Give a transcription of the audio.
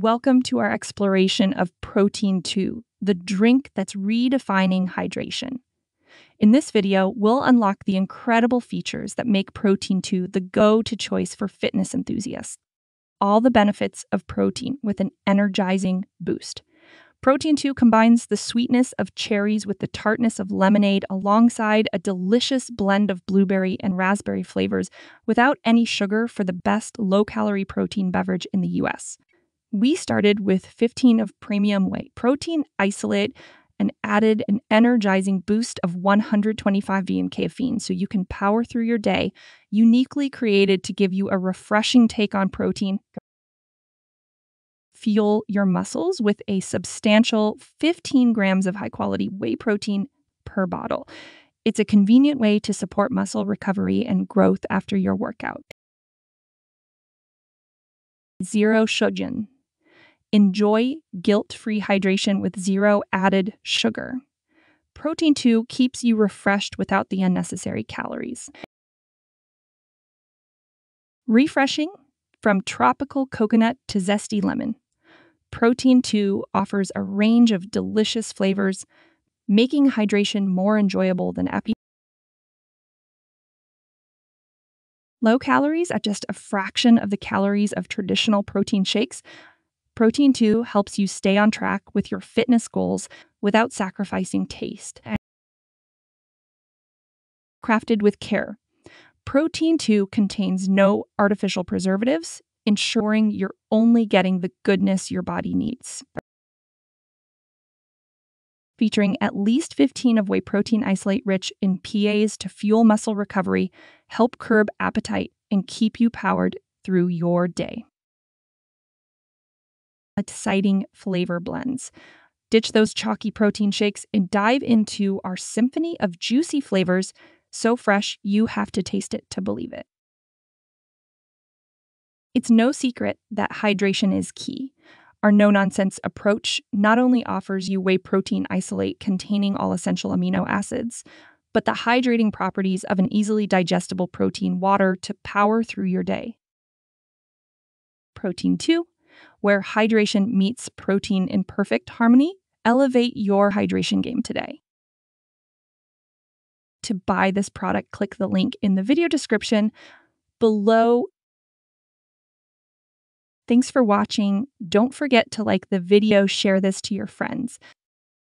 Welcome to our exploration of Protein2o, the drink that's redefining hydration. In this video, we'll unlock the incredible features that make Protein2o the go-to choice for fitness enthusiasts. All the benefits of protein with an energizing boost. Protein2o combines the sweetness of cherries with the tartness of lemonade alongside a delicious blend of blueberry and raspberry flavors without any sugar for the best low-calorie protein beverage in the U.S. We started with 15 of premium whey protein isolate and added an energizing boost of 125 mg in caffeine so you can power through your day, uniquely created to give you a refreshing take on protein. Fuel your muscles with a substantial 15 grams of high-quality whey protein per bottle. It's a convenient way to support muscle recovery and growth after your workout. Zero sugar. Enjoy guilt-free hydration with zero added sugar. Protein2o keeps you refreshed without the unnecessary calories. Refreshing from tropical coconut to zesty lemon. Protein2o offers a range of delicious flavors, making hydration more enjoyable than appetite. Low calories at just a fraction of the calories of traditional protein shakes. Protein2o helps you stay on track with your fitness goals without sacrificing taste. Crafted with care. Protein2o contains no artificial preservatives, ensuring you're only getting the goodness your body needs. Featuring at least 15 of whey protein isolate rich in PAs to fuel muscle recovery, help curb appetite, and keep you powered through your day. Exciting flavor blends. Ditch those chalky protein shakes and dive into our symphony of juicy flavors, so fresh you have to taste it to believe it. It's no secret that hydration is key. Our no-nonsense approach not only offers you whey protein isolate containing all essential amino acids, but the hydrating properties of an easily digestible protein water to power through your day. Protein2o, where hydration meets protein in perfect harmony, elevate your hydration game today. To buy this product, click the link in the video description below. Thanks for watching. Don't forget to like the video, share this to your friends.